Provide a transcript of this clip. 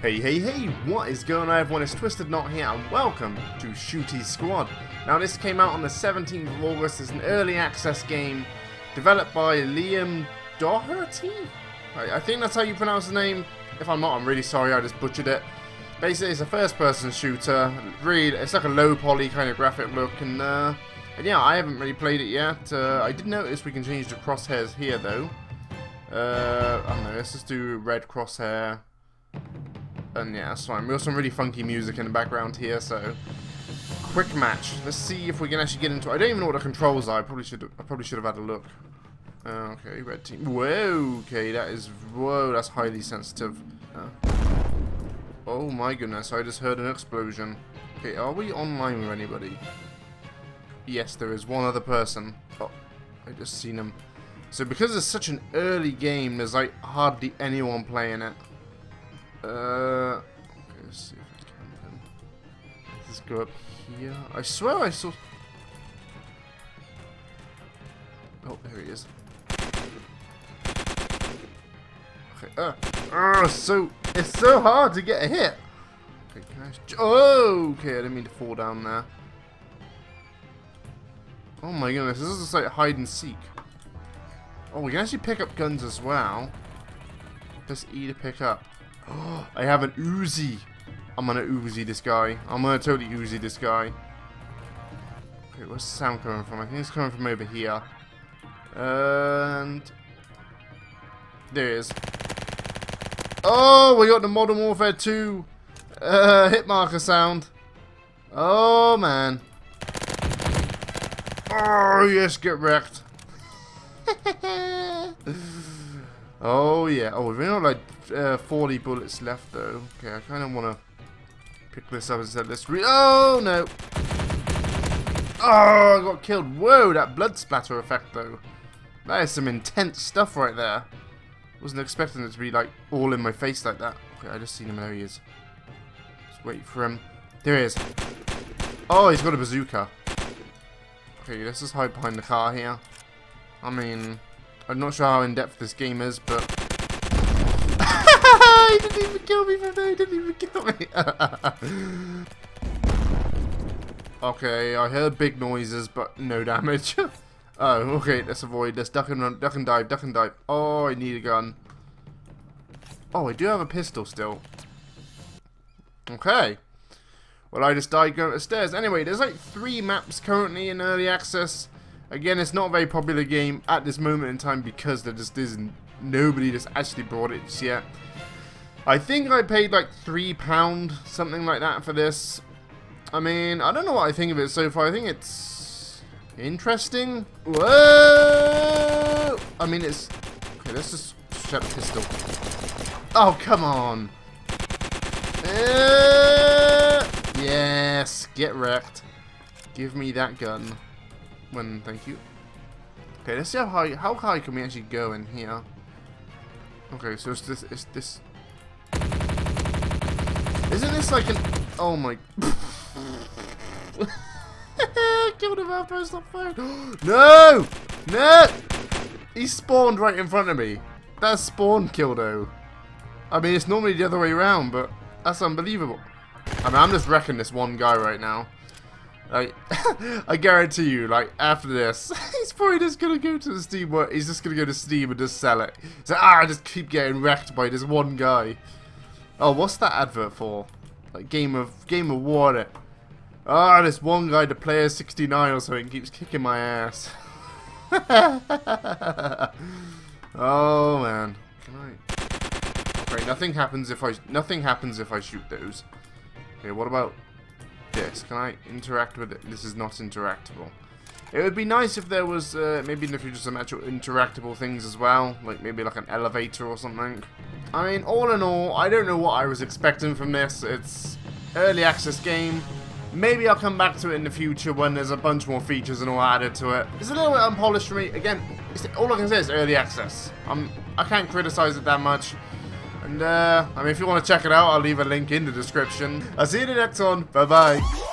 Hey, what is going on everyone, it's Twisted Knot here and welcome to Shooty Squad. Now this came out on the 17th of August as an early access game developed by Liam Doherty? I think that's how you pronounce his name. If I'm not, I'm really sorry, I just butchered it. Basically it's a first person shooter, really, it's like a low poly kind of graphic look and yeah, I haven't really played it yet. I did notice we can change the crosshairs here though. I don't know, let's just do red crosshair. And yeah, that's fine. We got some really funky music in the background here, so quick match. Let's see if we can actually get into it. I don't even know what the controls are. I probably should have had a look. Okay, red team. Whoa, okay, that is that's highly sensitive. Oh my goodness, I just heard an explosion. Okay, are we online with anybody? Yes, there is one other person. Oh, I just seen him. So because it's such an early game, there's like hardly anyone playing it. Okay, let's see if I can then. Let's just go up here. I swear I saw... Oh, there he is. Okay, it's so hard to get a hit! Okay, can I... Oh, okay, I didn't mean to fall down there. Oh my goodness, this is just like hide and seek. Oh, we can actually pick up guns as well. Press E to pick up. Oh, I have an Uzi. I'm gonna Uzi this guy. I'm gonna totally Uzi this guy. Okay, where's the sound coming from? I think it's coming from over here. And... there it is. Oh, we got the Modern Warfare 2 hit marker sound. Oh, man. Oh, yes, get wrecked. Oh yeah, oh we've only got like 40 bullets left though. Okay, I kind of want to pick this up instead of this oh no! Oh, I got killed. Whoa, that blood splatter effect though. That is some intense stuff right there. Wasn't expecting it to be like all in my face like that. Okay, I just seen him, there he is. Just wait for him. There he is. Oh, he's got a bazooka. Okay, let's just hide behind the car here. I mean... I'm not sure how in-depth this game is, but... he didn't even kill me from there, he didn't even kill me! Okay, I heard big noises, but no damage. Oh, okay, let's avoid this. Duck and run, duck and dive, duck and dive. Oh, I need a gun. Oh, I do have a pistol still. Okay. Well, I just died going up the stairs. Anyway, there's like 3 maps currently in early access. Again, it's not a very popular game at this moment in time because there just isn't nobody that's actually bought it just yet. I think I paid like £3, something like that for this. I mean, I don't know what I think of it so far. I think it's interesting. Whoa! I mean, it's okay. Let's just strap pistol. Oh, come on! Yes, get wrecked. Give me that gun. When thank you. Okay, let's see how high can we actually go in here. Okay, so it's this. Isn't this like an oh my killed him after I stopped firing. No! No! He spawned right in front of me. That's spawn kill though. I mean it's normally the other way around, but that's unbelievable. I mean I'm just wrecking this one guy right now. Like, I guarantee you, like, after this, he's probably just gonna go to the Steam, he's just gonna go to Steam and just sell it. So, I just keep getting wrecked by this one guy. Oh, what's that advert for? Like, Game of Water. Ah, this one guy, the player 69 or something, keeps kicking my ass. Oh, man. Can I... Okay, nothing happens if I shoot those. Okay, what about... this. Can I interact with it? This is not interactable. It would be nice if there was maybe in the future some actual interactable things as well, like maybe like an elevator or something. I mean, all in all, I don't know what I was expecting from this. It's early access game. Maybe I'll come back to it in the future when there's a bunch more features and all added to it. It's a little bit unpolished for me. Again, it's, all I can say is early access. I can't criticize it that much. And, I mean, if you want to check it out, I'll leave a link in the description. I'll see you in the next one. Bye-bye.